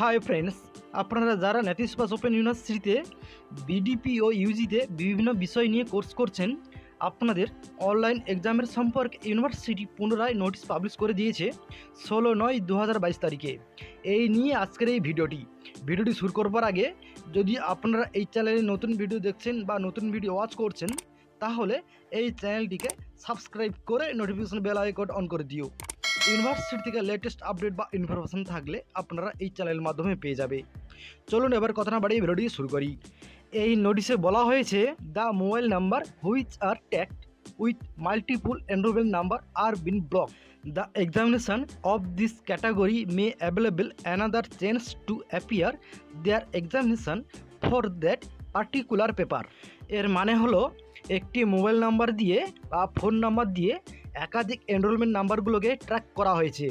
Hi friends আপনারা যারা ন্যাটিসপাস open ইউনিভার্সিটিতে বিডিপি ও ইউজিতে বিভিন্ন বিষয় নিয়ে কোর্স করছেন আপনাদের অনলাইন এক্সামের সম্পর্কে ইউনিভার্সিটি পুনরায় নোটিশ পাবলিশ করে দিয়েছে 16/9/2022 তারিখে। এই নিয়ে আজকের এই ভিডিওটি শুরু করবার আগে যদি আপনারা এই চ্যানেলে নতুন ভিডিও দেখছেন বা নতুন ভিডিও ওয়াচ করছেন তাহলে এই চ্যানেলটিকে সাবস্ক্রাইব করে নোটিফিকেশন বেল আইকন অন করে দিও। ইউনিভার্সিটি থেকে লেটেস্ট আপডেট বা ইনফরমেশন থাকলে আপনারা এই চ্যানেলের মাধ্যমে পেয়ে যাবে। চলুন এবার কথা না বাড়িয়ে ভিডিওটি শুরু করি। এই নোটিশে বলা হয়েছে, the mobile number which are tagged with multiple enrolment number are been block. The examination of this category may available another change to appear their examination for that particular paper. এর মানে হলো একটি মোবাইল নাম্বার দিয়ে বা phone number দিয়ে একাধিক enrolment নাম্বারগুলোকে track করা হয়েছে,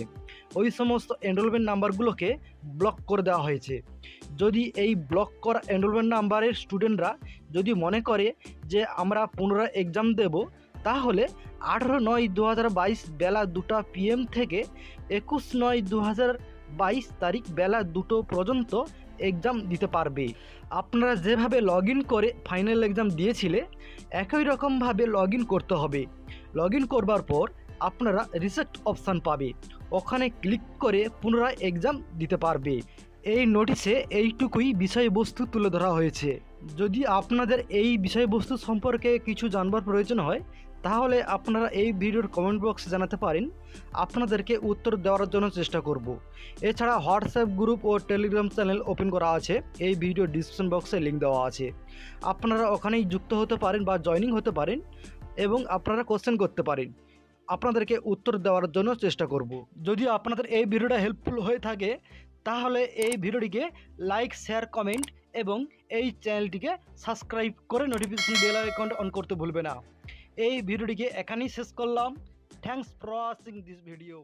ওই সমস্ত এনরোলমেন্ট নাম্বারগুলোকে ব্লক করে দেওয়া হয়েছে। যদি এই ব্লক করা এনরোলমেন্ট নাম্বারের স্টুডেন্টরা যদি মনে করে যে আমরা পুনরায় এক্সাম দেব তাহলে 18/9/2022 বেলা 2টা PM থেকে 21/9/2022 তারিখ বেলা 2টো পর্যন্ত এক্সাম দিতে পারবে। আপনারা যেভাবে লগ ইন করে ফাইনাল এক্সাম দিয়েছিলে একই রকমভাবে লগ ইন করতে হবে। লগ ইন করবার পর আপনারা রিসেক্ট অপশান পাবে, ওখানে ক্লিক করে পুনরায় এক্সাম দিতে পারবে। এই নোটিশে এইটুকুই বিষয়বস্তু তুলে ধরা হয়েছে। যদি আপনাদের এই বিষয়বস্তু সম্পর্কে কিছু জানবার প্রয়োজন হয় তাহলে আপনারা এই ভিডিওর কমেন্ট বক্সে জানাতে পারেন, আপনাদেরকে উত্তর দেওয়ার জন্য চেষ্টা করব। এছাড়া হোয়াটসঅ্যাপ গ্রুপ ও টেলিগ্রাম চ্যানেল ওপেন করা আছে, এই ভিডিও ডিসক্রিপশন বক্সে লিঙ্ক দেওয়া আছে, আপনারা ওখানেই যুক্ত হতে পারেন বা জয়েনিং হতে পারেন এবং আপনারা কোশ্চেন করতে পারেন, আপনাদেরকে উত্তর দেওয়ার জন্য চেষ্টা করব। যদি আপনাদের এই ভিডিওটা হেল্পফুল হয়ে থাকে তাহলে এই ভিডিওটিকে লাইক, শেয়ার, কমেন্ট এবং এই চ্যানেলটিকে সাবস্ক্রাইব করে নোটিফিকেশন বেল আইকন অন করতে ভুলবে না। এই ভিডিওটিকে এখানেই শেষ করলাম। Thanks for watching this video.